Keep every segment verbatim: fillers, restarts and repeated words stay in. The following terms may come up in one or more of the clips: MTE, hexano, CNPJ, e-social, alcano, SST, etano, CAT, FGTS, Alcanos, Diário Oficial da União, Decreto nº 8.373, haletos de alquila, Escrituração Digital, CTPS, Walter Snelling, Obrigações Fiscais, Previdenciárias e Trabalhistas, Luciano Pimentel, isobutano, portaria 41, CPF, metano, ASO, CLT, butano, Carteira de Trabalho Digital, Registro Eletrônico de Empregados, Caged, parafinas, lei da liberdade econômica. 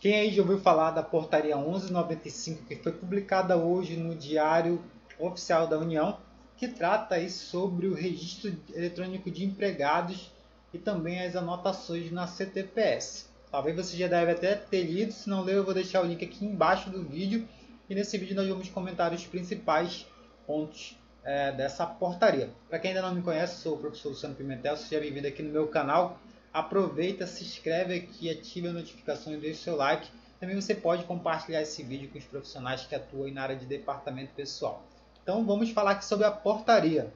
Quem aí já ouviu falar da portaria onze noventa e cinco, que foi publicada hoje no Diário Oficial da União, que trata aí sobre o Registro Eletrônico de Empregados e também as anotações na C T P S. Talvez você já deve até ter lido, se não leu eu vou deixar o link aqui embaixo do vídeo, e nesse vídeo nós vamos comentar os principais pontos é, dessa portaria. Para quem ainda não me conhece, sou o professor Luciano Pimentel, seja bem-vindo aqui no meu canal. Aproveita, se inscreve aqui, ative as notificações, deixe seu like. Também você pode compartilhar esse vídeo com os profissionais que atuam na área de departamento pessoal. Então vamos falar aqui sobre a portaria.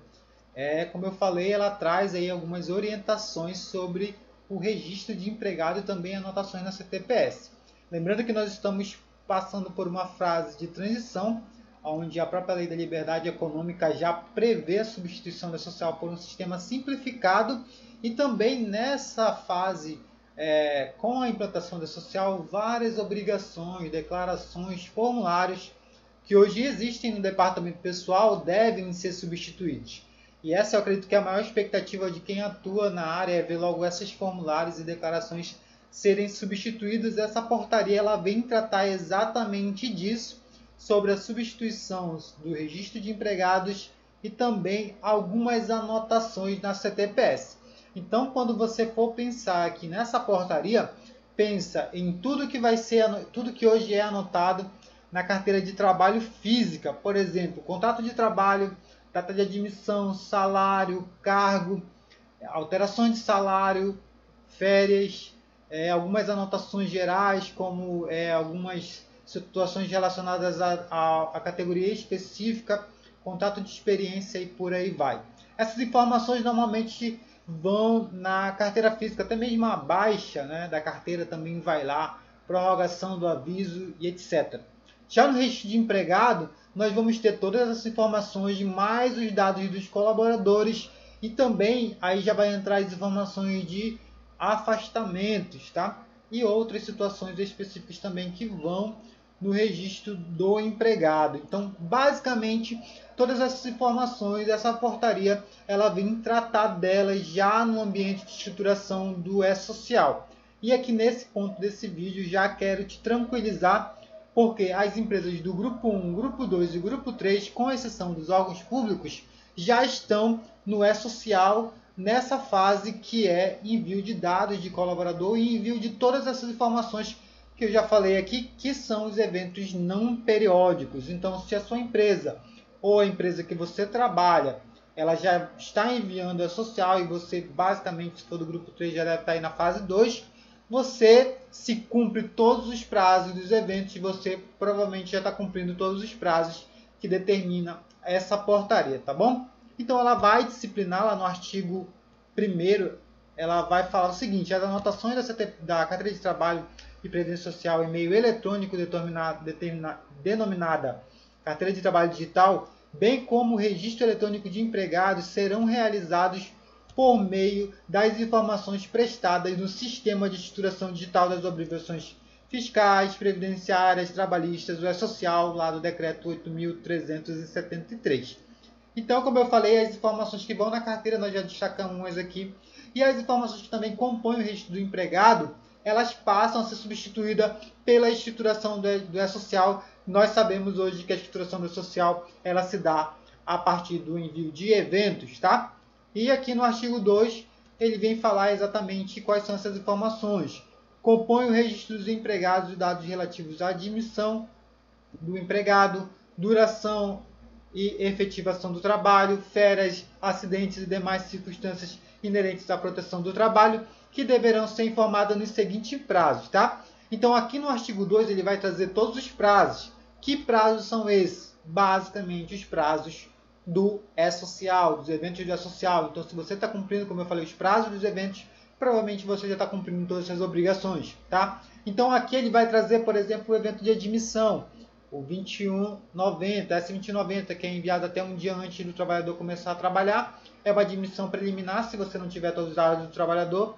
É, como eu falei, ela traz aí algumas orientações sobre o registro de empregado e também anotações na C T P S. Lembrando que nós estamos passando por uma fase de transição, onde a própria lei da liberdade econômica já prevê a substituição da social por um sistema simplificado, e também nessa fase, é, com a implantação da social, várias obrigações, declarações, formulários que hoje existem no departamento pessoal devem ser substituídos. E essa eu acredito que é a maior expectativa de quem atua na área, é ver logo esses formulários e declarações serem substituídos. Essa portaria ela vem tratar exatamente disso, sobre a substituição do registro de empregados e também algumas anotações na C T P S. Então, quando você for pensar aqui nessa portaria, pensa em tudo que vai ser, tudo que hoje é anotado na carteira de trabalho física, por exemplo, contrato de trabalho, data de admissão, salário, cargo, alterações de salário, férias, é, algumas anotações gerais, como é, algumas situações relacionadas à categoria específica, contrato de experiência e por aí vai. Essas informações normalmente vão na carteira física, até mesmo a baixa, né, da carteira também vai lá, prorrogação do aviso e etcétera. Já no registro de empregado, nós vamos ter todas essas informações, mais os dados dos colaboradores e também aí já vai entrar as informações de afastamentos, tá? E outras situações específicas também que vão no registro do empregado. Então, basicamente, todas essas informações, essa portaria, ela vem tratar delas já no ambiente de estruturação do e-social. E aqui nesse ponto desse vídeo, já quero te tranquilizar, porque as empresas do Grupo um, Grupo dois e Grupo três, com exceção dos órgãos públicos, já estão no e-social nessa fase que é envio de dados de colaborador e envio de todas essas informações que eu já falei aqui, que são os eventos não periódicos. Então, se a sua empresa ou a empresa que você trabalha, ela já está enviando e-social e você, basicamente, se for do Grupo três, já deve estar aí na fase dois, você, se cumpre todos os prazos dos eventos, você provavelmente já está cumprindo todos os prazos que determina essa portaria, tá bom? Então, ela vai disciplinar lá no artigo primeiro, ela vai falar o seguinte: as anotações da, C T, da Carteira de Trabalho e Previdência Social em meio eletrônico determinado, determinado, denominada Carteira de Trabalho Digital, bem como o Registro Eletrônico de Empregados, serão realizados por meio das informações prestadas no Sistema de Estruturação Digital das Obrigações Fiscais, Previdenciárias, Trabalhistas, do E-Social, lá do Decreto oito mil trezentos e setenta e três. Então, como eu falei, as informações que vão na carteira, nós já destacamos umas aqui, e as informações que também compõem o registro do empregado, elas passam a ser substituídas pela estruturação do E-Social. Nós sabemos hoje que a estruturação do E-Social, ela se dá a partir do envio de eventos, tá? E aqui no artigo dois, ele vem falar exatamente quais são essas informações. Compõe o registro dos empregados e dados relativos à admissão do empregado, duração e efetivação do trabalho, férias, acidentes e demais circunstâncias inerentes à proteção do trabalho, que deverão ser informadas nos seguintes prazos, tá? Então, aqui no artigo dois, ele vai trazer todos os prazos. Que prazos são esses? Basicamente, os prazos do E-Social, dos eventos do E-Social. Então, se você está cumprindo, como eu falei, os prazos dos eventos, provavelmente você já está cumprindo todas essas obrigações, tá? Então, aqui ele vai trazer, por exemplo, o evento de admissão, o vinte e um noventa, S vinte e um noventa, que é enviado até um dia antes do trabalhador começar a trabalhar. É uma admissão preliminar, se você não tiver todos os dados do trabalhador,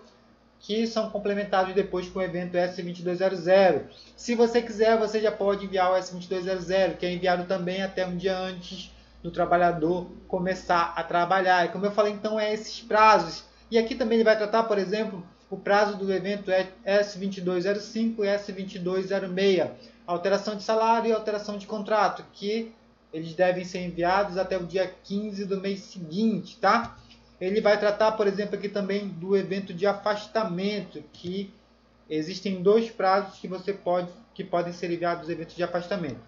que são complementados depois com o evento S vinte e dois zero zero. Se você quiser, você já pode enviar o S vinte e dois zero zero, que é enviado também até um dia antes do trabalhador começar a trabalhar. E como eu falei, então, é esses prazos. E aqui também ele vai tratar, por exemplo, O prazo do evento é S vinte e dois zero cinco e S vinte e dois zero seis. Alteração de salário e alteração de contrato, que eles devem ser enviados até o dia quinze do mês seguinte, tá? Ele vai tratar, por exemplo, aqui também do evento de afastamento, que existem dois prazos que você pode, que podem ser enviados os eventos de afastamento,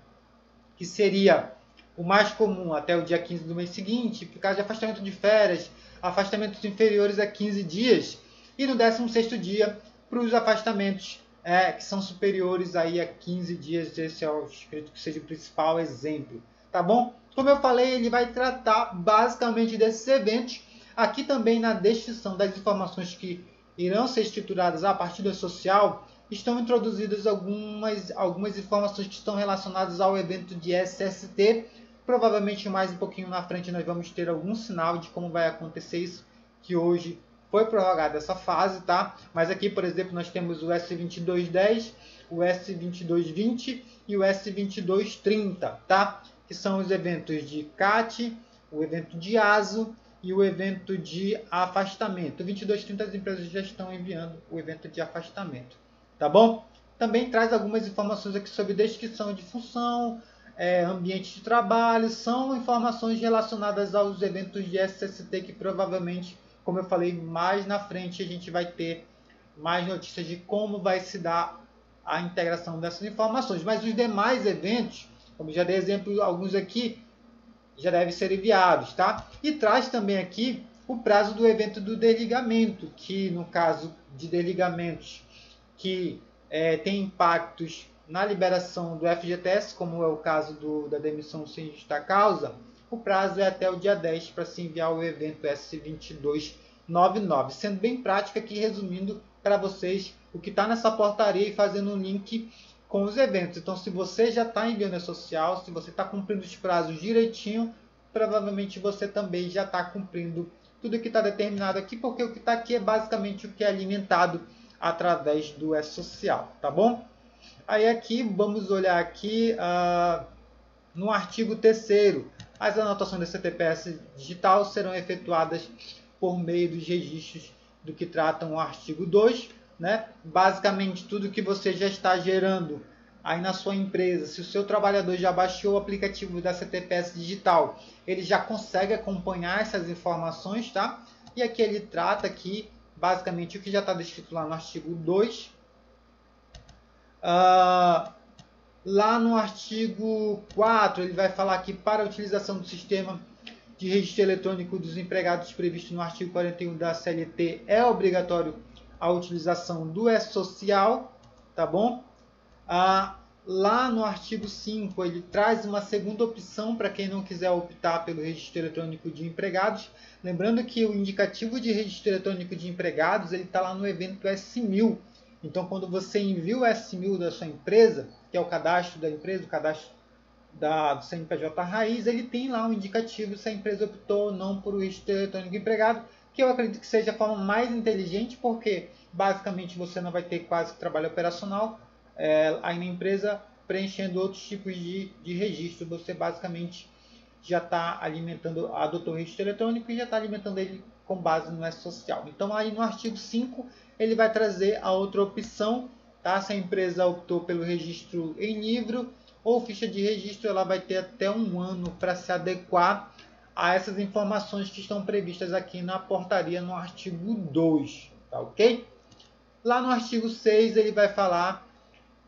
que seria o mais comum até o dia quinze do mês seguinte, por causa de afastamento de férias, afastamentos inferiores a quinze dias, e no décimo sexto dia para os afastamentos é, que são superiores aí a quinze dias. Esse é o escrito que seja o principal exemplo, tá bom? Como eu falei, ele vai tratar basicamente desses eventos. Aqui também na descrição das informações que irão ser estruturadas a partir do e-social, estão introduzidas algumas, algumas informações que estão relacionadas ao evento de S S T. Provavelmente mais um pouquinho na frente nós vamos ter algum sinal de como vai acontecer isso, que hoje foi prorrogada essa fase, tá? Mas aqui, por exemplo, nós temos o S vinte e dois dez, o S vinte e dois vinte e o S vinte e dois trinta, tá? Que são os eventos de C A T, o evento de A S O e o evento de afastamento. vinte e dois trinta as empresas já estão enviando o evento de afastamento, tá bom? Também traz algumas informações aqui sobre descrição de função, é, ambiente de trabalho. São informações relacionadas aos eventos de S S T que provavelmente, como eu falei, mais na frente a gente vai ter mais notícias de como vai se dar a integração dessas informações. Mas os demais eventos, como já dei exemplo alguns aqui, já devem ser enviados, tá? E traz também aqui o prazo do evento do desligamento, que no caso de desligamentos que é, tem impactos na liberação do F G T S, como é o caso do, da demissão sem justa causa, o prazo é até o dia dez para se enviar o evento S vinte e dois noventa e nove, sendo bem prática aqui, resumindo para vocês o que está nessa portaria e fazendo um link com os eventos. Então, se você já está enviando e-social, se você está cumprindo os prazos direitinho, provavelmente você também já está cumprindo tudo que está determinado aqui, porque o que está aqui é basicamente o que é alimentado através do e-social, tá bom? Aí aqui, vamos olhar aqui uh, no artigo terceiro, as anotações da C T P S digital serão efetuadas por meio dos registros do que tratam o artigo dois, né? Basicamente, tudo que você já está gerando aí na sua empresa, se o seu trabalhador já baixou o aplicativo da C T P S digital, ele já consegue acompanhar essas informações, tá? E aqui ele trata aqui, basicamente, o que já está descrito lá no artigo dois. Uh, lá no artigo quatro, ele vai falar aqui para a utilização do sistema de registro eletrônico dos empregados previsto no artigo quarenta e um da C L T, é obrigatório a utilização do e-social, tá bom? Ah, lá no artigo cinco, ele traz uma segunda opção para quem não quiser optar pelo registro eletrônico de empregados. Lembrando que o indicativo de registro eletrônico de empregados, ele está lá no evento S mil. Então, quando você envia o S mil da sua empresa, que é o cadastro da empresa, o cadastro da, do C N P J raiz, ele tem lá um indicativo se a empresa optou ou não por o registro eletrônico de empregado, que eu acredito que seja a forma mais inteligente, porque basicamente você não vai ter quase trabalho operacional é, aí na empresa preenchendo outros tipos de, de registro. Você basicamente já está alimentando, adotou o registro eletrônico e já está alimentando ele com base no e-social. Então aí no artigo cinco ele vai trazer a outra opção, tá? Se a empresa optou pelo registro em livro ou ficha de registro, ela vai ter até um ano para se adequar a essas informações que estão previstas aqui na portaria no artigo dois, tá ok? Lá no artigo seis ele vai falar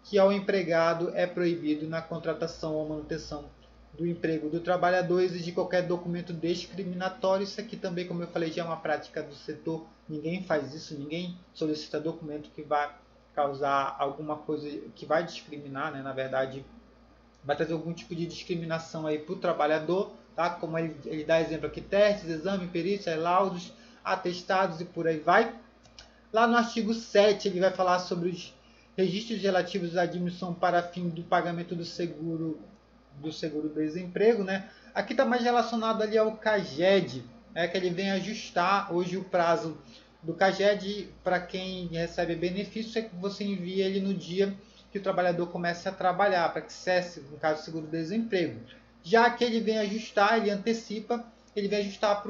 que ao empregado é proibido na contratação ou manutenção do emprego do trabalhador exigir qualquer documento discriminatório. Isso aqui também, como eu falei, já é uma prática do setor, ninguém faz isso, ninguém solicita documento que vai causar alguma coisa, que vai discriminar, né? Na verdade, vai trazer algum tipo de discriminação aí para o trabalhador, tá? Como ele, ele dá exemplo aqui, testes, exame, perícia, laudos, atestados e por aí vai. Lá no artigo sete ele vai falar sobre os registros relativos à admissão para fim do pagamento do seguro do seguro-desemprego, né? Aqui está mais relacionado ali ao Caged, é que ele vem ajustar hoje o prazo do Caged para quem recebe benefício, é que você envia ele no dia que o trabalhador comece a trabalhar, para que cesse, no caso, seguro-desemprego. Já que ele vem ajustar, ele antecipa ele vai ajustar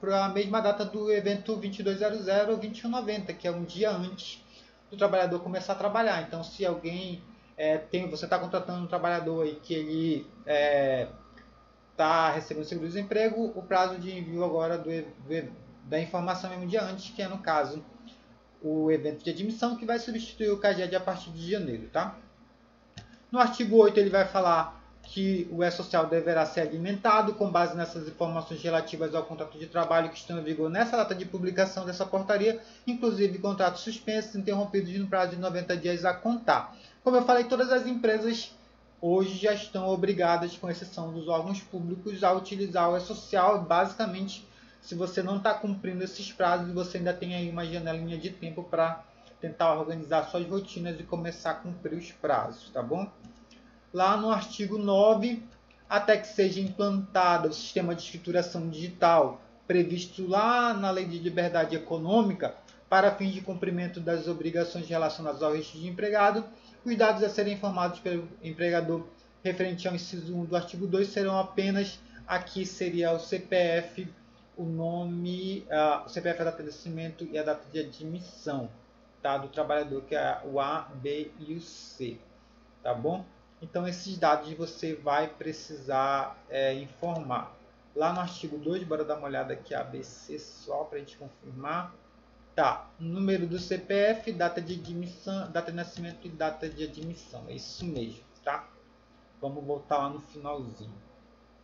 para a mesma data do evento vinte e dois zero zero ou vinte e um noventa, que é um dia antes do trabalhador começar a trabalhar. Então, se alguém é, tem, você está contratando um trabalhador aí que ele está é, recebendo seguro-desemprego, o prazo de envio agora do, da informação é um dia antes, que é, no caso, o evento de admissão, que vai substituir o Caged a partir de janeiro, tá? No artigo oito, ele vai falar que o e-social deverá ser alimentado com base nessas informações relativas ao contrato de trabalho que estão em vigor nessa data de publicação dessa portaria, inclusive contratos suspensos, interrompidos no prazo de noventa dias a contar. Como eu falei, todas as empresas hoje já estão obrigadas, com exceção dos órgãos públicos, a utilizar o e-social. Basicamente, se você não está cumprindo esses prazos, você ainda tem aí uma janelinha de tempo para tentar organizar suas rotinas e começar a cumprir os prazos, tá bom? Lá no artigo nove, até que seja implantado o sistema de escrituração digital previsto lá na Lei de Liberdade Econômica, para fins de cumprimento das obrigações relacionadas ao registro de empregado, os dados a serem informados pelo empregador referente ao inciso um do artigo dois serão apenas, aqui seria o C P F, o nome, a, o C P F, a data de nascimento e a data de admissão, tá, do trabalhador, que é o A, B e o C, tá bom? Então, esses dados você vai precisar é, informar. Lá no artigo dois, bora dar uma olhada aqui, A B C, só para a gente confirmar. Tá, número do C P F, data de admissão, data de nascimento e data de admissão. É isso mesmo, tá? Vamos voltar lá no finalzinho.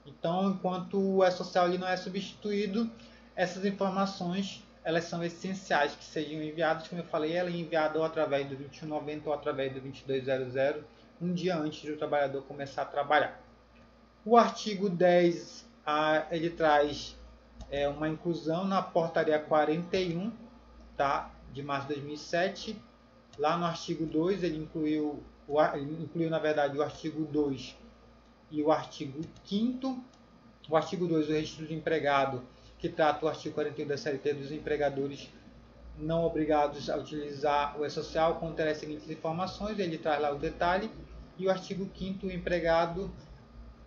Então, enquanto o e-social não é substituído, essas informações, elas são essenciais que sejam enviadas. Como eu falei, ela é enviada ou através do vinte e um noventa ou através do vinte e dois zero zero, um dia antes do trabalhador começar a trabalhar. O artigo dez, ah, ele traz é, uma inclusão na portaria quarenta e um, tá, de março de dois mil e sete. Lá no artigo dois, ele incluiu, o, ele incluiu, na verdade, o artigo dois e o artigo quinto. O artigo dois, o registro do empregado, que trata o artigo quarenta e um da C L T dos empregadores não obrigados a utilizar o e-social, conterá as seguintes informações, ele traz lá o detalhe. E o artigo quinto, o empregado,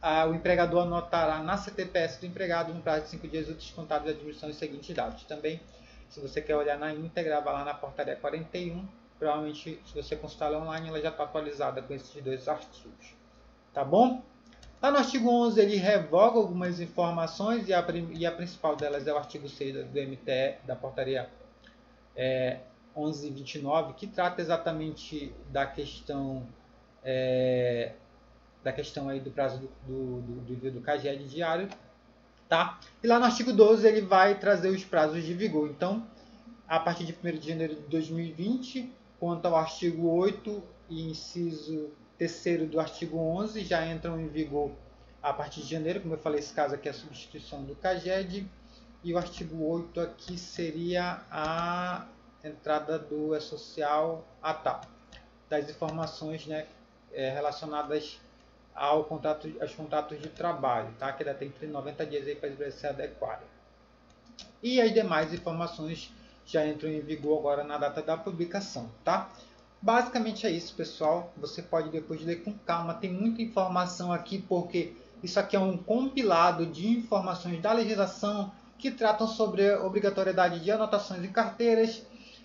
ah, o empregador anotará na C T P S do empregado, no prazo de cinco dias úteis contados da admissão, os seguintes dados. Também, se você quer olhar na íntegra, vai lá na portaria quarenta e um, provavelmente, se você consultar ela online, ela já está atualizada com esses dois artigos, tá bom? Lá no artigo onze, ele revoga algumas informações, e a, e a principal delas é o artigo seis do M T E, da portaria é, onze vinte e nove, que trata exatamente da questão é, da questão aí do prazo do do, do, do Caged diário, tá? E lá no artigo doze, ele vai trazer os prazos de vigor. Então, a partir de primeiro de janeiro de dois mil e vinte, quanto ao artigo oito e inciso terceiro do artigo onze, já entram em vigor a partir de janeiro. Como eu falei, esse caso aqui é a substituição do Caged, e o artigo oito aqui seria a entrada do e-social, ah, tá, das informações, né, relacionadas ao contrato, aos contratos de trabalho, tá, que ainda tem noventa dias aí para as empresas se adequarem. E as demais informações já entram em vigor agora na data da publicação, tá? Basicamente é isso, pessoal. Você pode depois ler com calma. Tem muita informação aqui, porque isso aqui é um compilado de informações da legislação que tratam sobre a obrigatoriedade de anotações em carteiras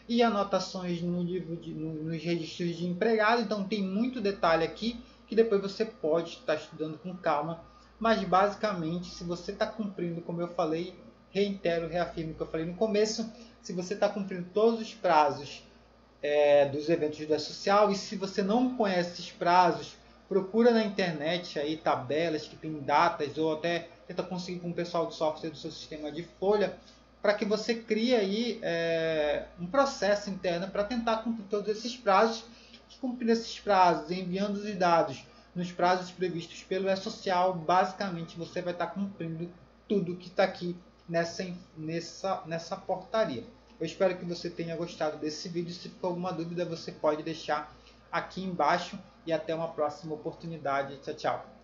e anotações no livro de, no, nos registros de empregado. Então, tem muito detalhe aqui que depois você pode estar estudando com calma. Mas, basicamente, se você está cumprindo, como eu falei, reitero, reafirmo o que eu falei no começo, se você está cumprindo todos os prazos É, dos eventos do e-social, e se você não conhece esses prazos, procura na internet aí tabelas que tem datas, ou até tenta conseguir com o pessoal do software do seu sistema de folha, para que você crie aí é, um processo interno para tentar cumprir todos esses prazos. E cumprir esses prazos, enviando os dados nos prazos previstos pelo e-social, basicamente você vai estar cumprindo tudo que está aqui nessa, nessa, nessa portaria. Eu espero que você tenha gostado desse vídeo. Se ficou alguma dúvida, você pode deixar aqui embaixo. E até uma próxima oportunidade. Tchau, tchau.